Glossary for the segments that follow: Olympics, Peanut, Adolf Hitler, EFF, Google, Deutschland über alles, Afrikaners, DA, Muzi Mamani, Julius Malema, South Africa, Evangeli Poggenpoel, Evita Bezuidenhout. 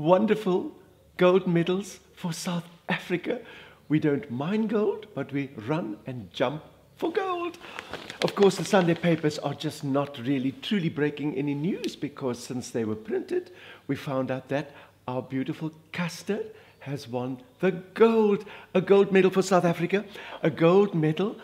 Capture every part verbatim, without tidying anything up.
Wonderful gold medals for South Africa. We don't mine gold, but we run and jump for gold. Of course, the Sunday papers are just not really truly breaking any news because since they were printed, we found out that our beautiful Custer has won the gold. A gold medal for South Africa, a gold medal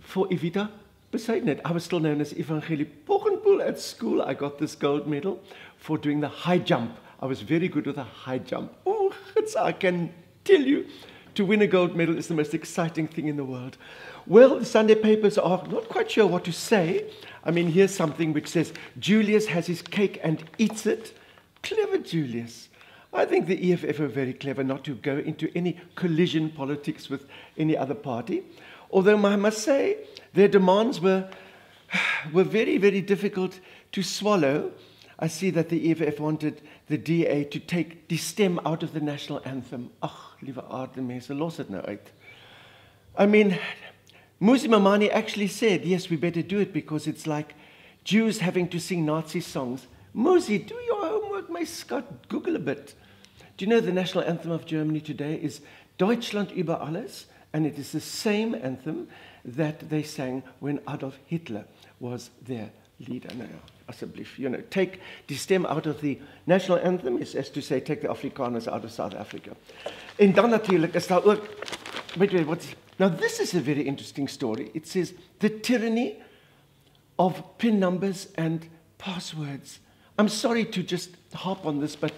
for Evita Bezuidenhout. I was still known as Evangeli Poggenpoel at school. I got this gold medal for doing the high jump. I was very good with a high jump. Oh, I can tell you, to win a gold medal is the most exciting thing in the world. Well, the Sunday papers are not quite sure what to say. I mean, here's something which says, Julius has his cake and eats it. Clever Julius. I think the E F F are very clever not to go into any collision politics with any other party. Although, I must say, their demands were, were very, very difficult to swallow. I see that the E F F wanted the D A to take die stem out of the national anthem. Ach, lieve aarde mense, los het nou uit. I mean, Muzi Mamani actually said, yes, we better do it because it's like Jews having to sing Nazi songs. Muzi, do your homework, my Scott, Google a bit. Do you know the national anthem of Germany today is Deutschland über alles? And it is the same anthem that they sang when Adolf Hitler was their leader now. Asseblief, you know, take the stem out of the national anthem is as to say take the Afrikaners out of South Africa. En dan natuurlijk is daar ook, wait, wait, what's, now this is a very interesting story. It says the tyranny of pin numbers and passwords. I'm sorry to just harp on this, but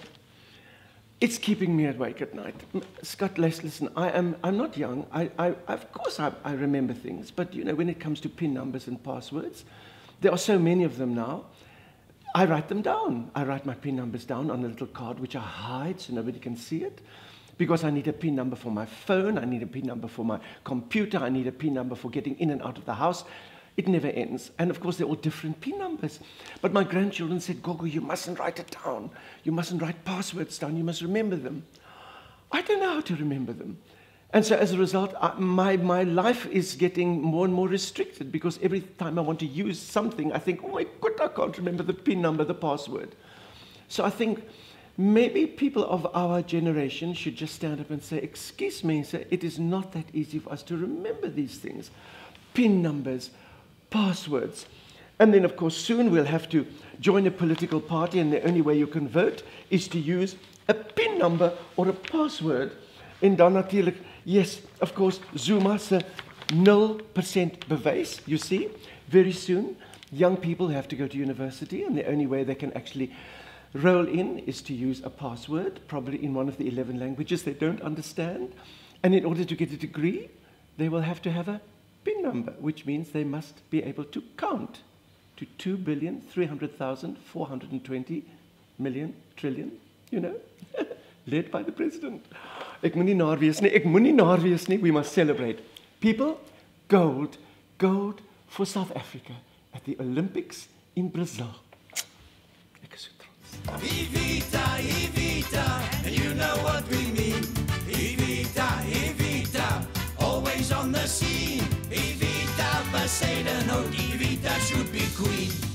it's keeping me awake at night. Scott, listen, I am, I'm not young. I, I, of course I, I remember things, but you know, when it comes to pin numbers and passwords, there are so many of them now. I write them down. I write my pin numbers down on a little card which I hide so nobody can see it because I need a pin number for my phone, I need a pin number for my computer, I need a pin number for getting in and out of the house. It never ends. And of course, they're all different pin numbers. But my grandchildren said, Gogo, you mustn't write it down. You mustn't write passwords down. You must remember them. I don't know how to remember them. And so as a result, I, my, my life is getting more and more restricted because every time I want to use something, I think, oh my God, I can't remember the pin number, the password. So I think maybe people of our generation should just stand up and say, excuse me, sir, it is not that easy for us to remember these things. Pin numbers, passwords. And then, of course, soon we'll have to join a political party and the only way you can vote is to use a pin number or a password. En dan natuurlijk, yes, of course, Zuma's nil percent bewijs, you see. Very soon, young people have to go to university, and the only way they can actually roll in is to use a password, probably in one of the eleven languages they don't understand. And in order to get a degree, they will have to have a PIN number, which means they must be able to count to two billion, three hundred thousand, four hundred twenty million, trillion, you know, led by the president. Ek moet nie naar wees nie, ek moet nie naar wees nie, we must celebrate. People, gold, gold for South Africa at the Olympics in Brazil. Ek is so trots. Evita, Evita, and you know what we mean. Evita, Evita, always on the scene. Evita Bezuidenhout, Evita should be queen.